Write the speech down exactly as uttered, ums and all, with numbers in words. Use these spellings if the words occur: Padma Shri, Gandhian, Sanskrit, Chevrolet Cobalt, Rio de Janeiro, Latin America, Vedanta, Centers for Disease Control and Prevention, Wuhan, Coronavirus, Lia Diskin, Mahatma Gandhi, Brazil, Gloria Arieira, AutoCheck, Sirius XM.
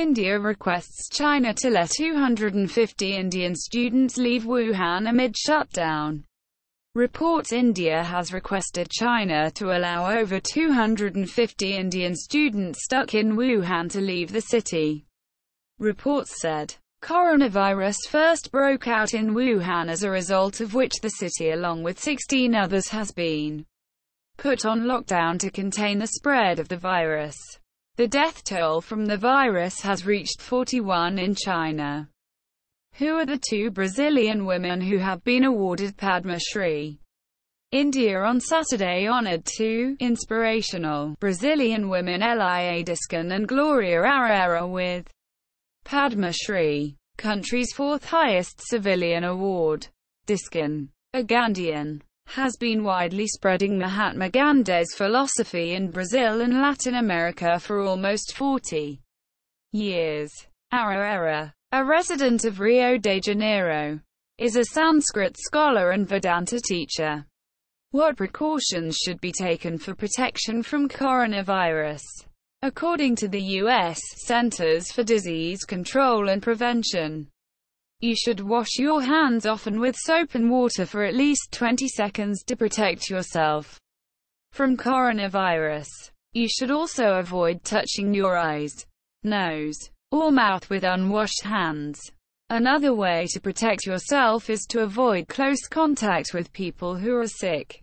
India requests China to let two hundred fifty Indian students leave Wuhan amid shutdown. Reports India has requested China to allow over two hundred fifty Indian students stuck in Wuhan to leave the city, reports said. Coronavirus first broke out in Wuhan, as a result of which the city, along with sixteen others, has been put on lockdown to contain the spread of the virus. The death toll from the virus has reached forty-one in China, who are the two Brazilian women who have been awarded Padma Shri. India on Saturday honored two inspirational Brazilian women, Lia Diskin and Gloria Arieira, with Padma Shri, country's fourth highest civilian award. Diskin, a Gandhian, has been widely spreading Mahatma Gandhi's philosophy in Brazil and Latin America for almost forty years. Arieira, a resident of Rio de Janeiro, is a Sanskrit scholar and Vedanta teacher. What precautions should be taken for protection from coronavirus? According to the U S Centers for Disease Control and Prevention, you should wash your hands often with soap and water for at least twenty seconds to protect yourself from coronavirus. You should also avoid touching your eyes, nose, or mouth with unwashed hands. Another way to protect yourself is to avoid close contact with people who are sick.